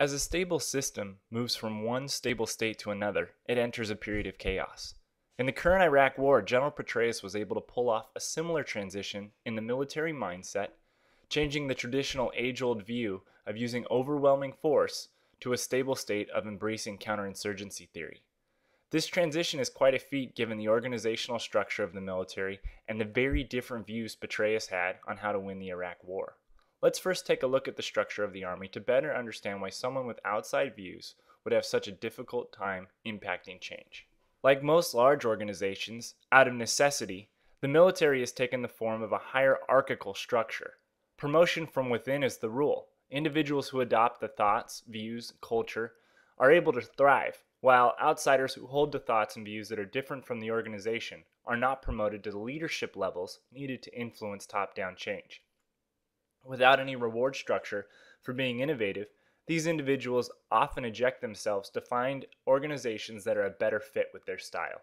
As a stable system moves from one stable state to another, it enters a period of chaos. In the current Iraq war, General Petraeus was able to pull off a similar transition in the military mindset, changing the traditional age-old view of using overwhelming force to a stable state of embracing counterinsurgency theory. This transition is quite a feat given the organizational structure of the military and the very different views Petraeus had on how to win the Iraq war. Let's first take a look at the structure of the army to better understand why someone with outside views would have such a difficult time impacting change. Like most large organizations, out of necessity, the military has taken the form of a hierarchical structure. Promotion from within is the rule. Individuals who adopt the thoughts, views, culture are able to thrive, while outsiders who hold the thoughts and views that are different from the organization are not promoted to the leadership levels needed to influence top-down change. Without any reward structure for being innovative, these individuals often eject themselves to find organizations that are a better fit with their style.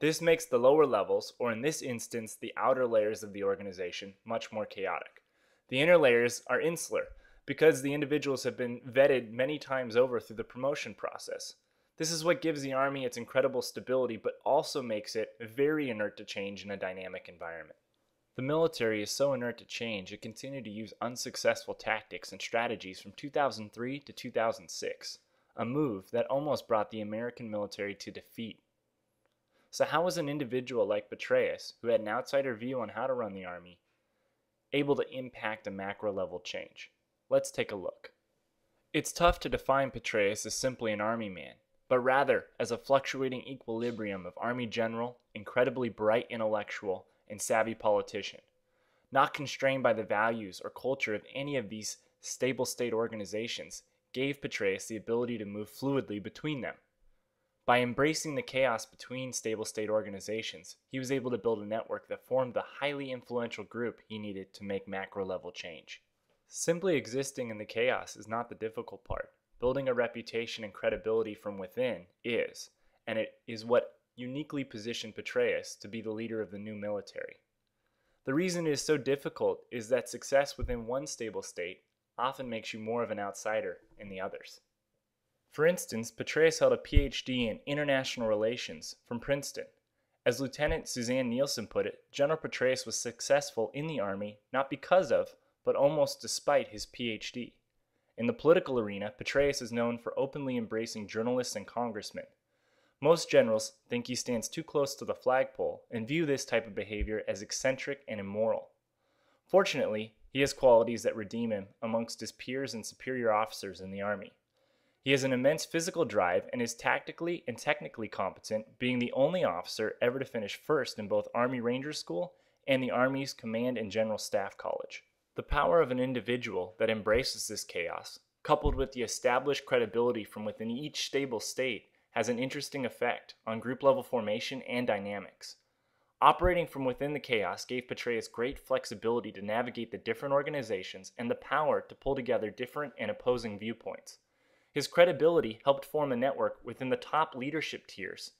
This makes the lower levels, or in this instance, the outer layers of the organization, much more chaotic. The inner layers are insular, because the individuals have been vetted many times over through the promotion process. This is what gives the army its incredible stability, but also makes it very inert to change in a dynamic environment. The military is so inert to change, it continued to use unsuccessful tactics and strategies from 2003 to 2006, a move that almost brought the American military to defeat. So how was an individual like Petraeus, who had an outsider view on how to run the army, able to impact a macro-level change? Let's take a look. It's tough to define Petraeus as simply an army man, but rather as a fluctuating equilibrium of army general, incredibly bright intellectual, and savvy politician, not constrained by the values or culture of any of these stable state organizations, gave Petraeus the ability to move fluidly between them. By embracing the chaos between stable state organizations, he was able to build a network that formed the highly influential group he needed to make macro-level change. Simply existing in the chaos is not the difficult part. Building a reputation and credibility from within is, and it is what uniquely positioned Petraeus to be the leader of the new military. The reason it is so difficult is that success within one stable state often makes you more of an outsider in the others. For instance, Petraeus held a PhD in international relations from Princeton. As Lieutenant Suzanne Nielsen put it, General Petraeus was successful in the Army not because of, but almost despite his PhD. In the political arena, Petraeus is known for openly embracing journalists and congressmen. Most generals think he stands too close to the flagpole and view this type of behavior as eccentric and immoral. Fortunately, he has qualities that redeem him amongst his peers and superior officers in the Army. He has an immense physical drive and is tactically and technically competent, being the only officer ever to finish first in both Army Ranger School and the Army's Command and General Staff College. The power of an individual that embraces this chaos, coupled with the established credibility from within each stable state, has an interesting effect on group level formation and dynamics. Operating from within the chaos gave Petraeus great flexibility to navigate the different organizations and the power to pull together different and opposing viewpoints. His credibility helped form a network within the top leadership tiers,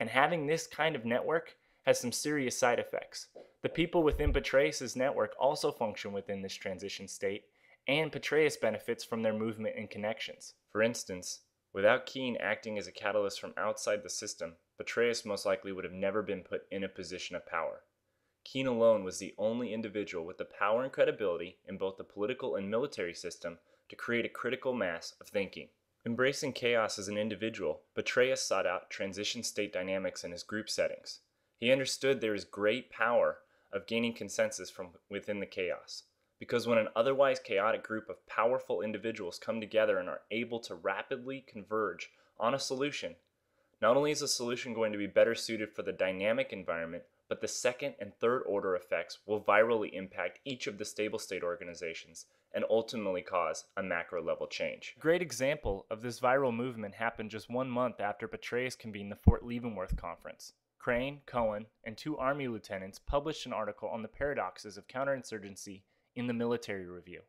and having this kind of network has some serious side effects. The people within Petraeus' network also function within this transition state, and Petraeus benefits from their movement and connections. For instance, without Keane acting as a catalyst from outside the system, Petraeus most likely would have never been put in a position of power. Keane alone was the only individual with the power and credibility in both the political and military system to create a critical mass of thinking. Embracing chaos as an individual, Petraeus sought out transition state dynamics in his group settings. He understood there is great power of gaining consensus from within the chaos, because when an otherwise chaotic group of powerful individuals come together and are able to rapidly converge on a solution, not only is the solution going to be better suited for the dynamic environment, but the second and third order effects will virally impact each of the stable state organizations and ultimately cause a macro level change. A great example of this viral movement happened just 1 month after Petraeus convened the Fort Leavenworth Conference. Crane, Cohen, and 2 Army lieutenants published an article on the paradoxes of counterinsurgency in the Military Review.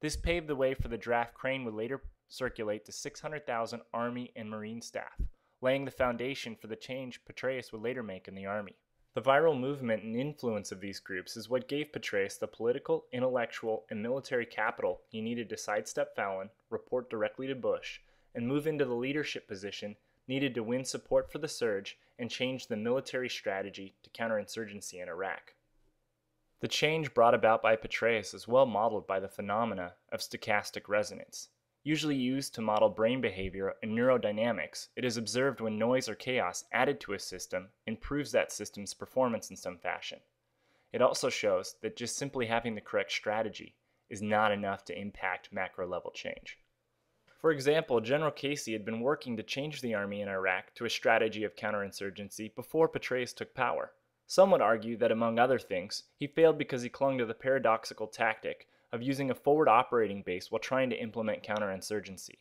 This paved the way for the draft Crane would later circulate to 600,000 Army and Marine staff, laying the foundation for the change Petraeus would later make in the Army. The viral movement and influence of these groups is what gave Petraeus the political, intellectual, and military capital he needed to sidestep Fallon, report directly to Bush, and move into the leadership position needed to win support for the surge and change the military strategy to counterinsurgency in Iraq. The change brought about by Petraeus is well modeled by the phenomena of stochastic resonance. Usually used to model brain behavior in neurodynamics, it is observed when noise or chaos added to a system improves that system's performance in some fashion. It also shows that just simply having the correct strategy is not enough to impact macro-level change. For example, General Casey had been working to change the army in Iraq to a strategy of counterinsurgency before Petraeus took power. Some would argue that, among other things, he failed because he clung to the paradoxical tactic of using a forward operating base while trying to implement counterinsurgency.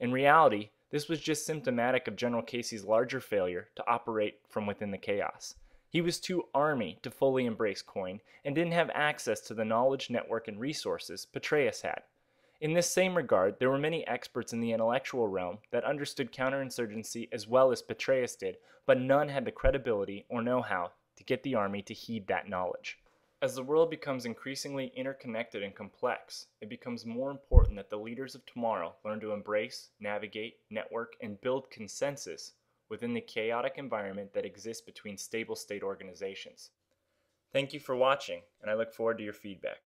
In reality, this was just symptomatic of General Casey's larger failure to operate from within the chaos. He was too army to fully embrace Cohen and didn't have access to the knowledge network and resources Petraeus had. In this same regard, there were many experts in the intellectual realm that understood counterinsurgency as well as Petraeus did, but none had the credibility or know-how to get the army to heed that knowledge. As the world becomes increasingly interconnected and complex, it becomes more important that the leaders of tomorrow learn to embrace, navigate, network, and build consensus within the chaotic environment that exists between stable state organizations. Thank you for watching, and I look forward to your feedback.